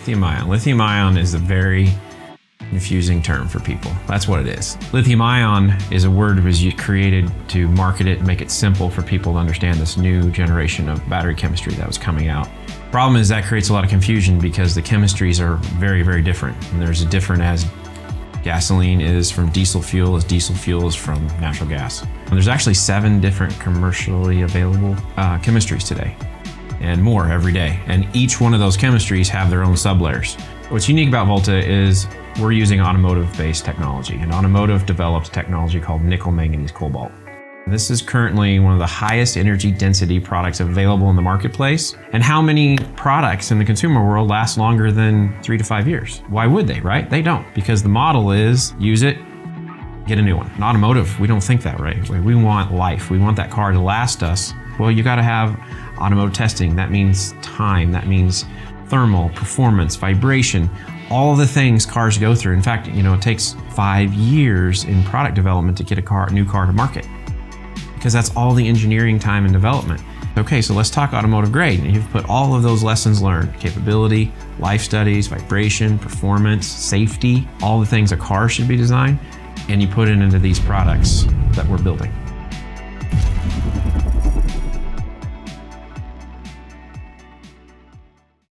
lithium-ion. Lithium-ion is a very confusing term for people. That's what it is. Lithium-ion is a word that was created to market it and make it simple for people to understand this new generation of battery chemistry that was coming out. Problem is that creates a lot of confusion because the chemistries are very, very different. And there's a different as gasoline is from diesel fuel, as diesel fuel is from natural gas. And there's actually 7 different commercially available chemistries today, and more every day. And each one of those chemistries have their own sublayers. What's unique about Volta is we're using automotive-based technology, and automotive develops technology called nickel manganese cobalt. This is currently one of the highest energy density products available in the marketplace. And how many products in the consumer world last longer than 3 to 5 years? Why would they, right? They don't, because the model is use it, get a new one. In automotive, we don't think that, right? We want life. We want that car to last us. Well, you gotta have automotive testing. That means time, that means thermal, performance, vibration, all the things cars go through. In fact, you know, it takes 5 years in product development to get a new car to market, because that's all the engineering time and development. Okay, so let's talk automotive grade. And you've put all of those lessons learned, capability, life studies, vibration, performance, safety, all the things a car should be designed, and you put it into these products that we're building.